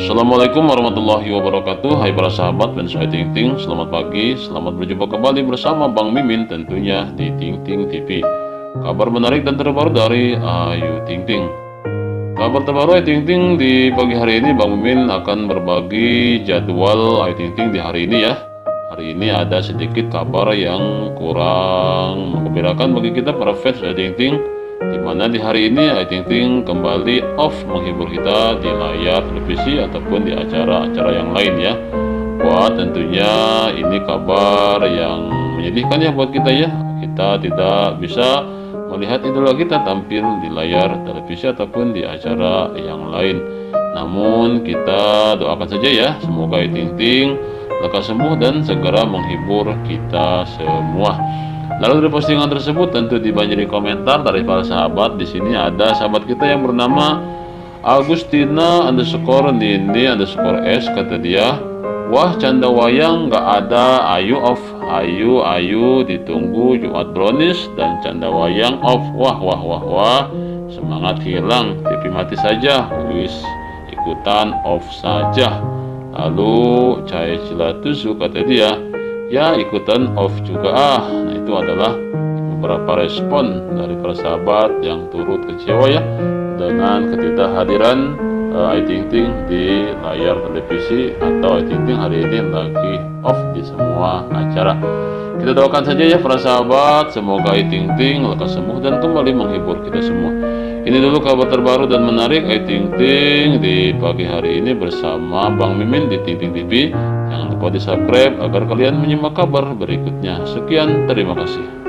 Assalamualaikum warahmatullahi wabarakatuh. Hai para sahabat fans Ayu Ting Ting, selamat pagi, selamat berjumpa kembali bersama Bang Mimin tentunya di Ting Ting TV. Kabar menarik dan terbaru dari Ayu Ting Ting. Kabar terbaru Ayu Ting Ting di pagi hari ini, Bang Mimin akan berbagi jadwal Ayu Ting Ting di hari ini ya. Hari ini ada sedikit kabar yang kurang menggembirakan bagi kita para fans Ayu Ting Ting, di mana di hari ini Ayu Ting Ting kembali off menghibur kita di layar televisi ataupun di acara-acara yang lain ya. Wah, tentunya ini kabar yang menyedihkan ya buat kita ya. Kita tidak bisa melihat idola kita tampil di layar televisi ataupun di acara yang lain. Namun kita doakan saja ya, semoga Ayu Ting Ting lekas sembuh dan segera menghibur kita semua. Lalu dari postingan tersebut tentu dibanjiri komentar dari para sahabat. Di sini ada sahabat kita yang bernama Agustina _Nini_S, kata dia, wah canda wayang nggak ada, Ayu off, Ayu ditunggu Jumat brownies dan canda wayang off, wah semangat hilang, TV mati saja, wis ikutan off saja. Lalu Cai Cilatusu, kata dia, ya ikutan off juga ah. Nah, itu adalah beberapa respon dari para sahabat yang turut kecewa ya dengan ketidakhadiran Ayu Ting Ting di layar televisi, atau Ayu Ting Ting hari ini lagi off di semua acara. Kita doakan saja ya para sahabat, semoga Ayu Ting Ting lekas sembuh dan kembali menghibur kita semua. Ini dulu kabar terbaru dan menarik Ayu Ting Ting di pagi hari ini bersama Bang Mimin di Ting Ting TV. Jangan lupa di subscribe agar kalian menyimak kabar berikutnya. Sekian, terima kasih.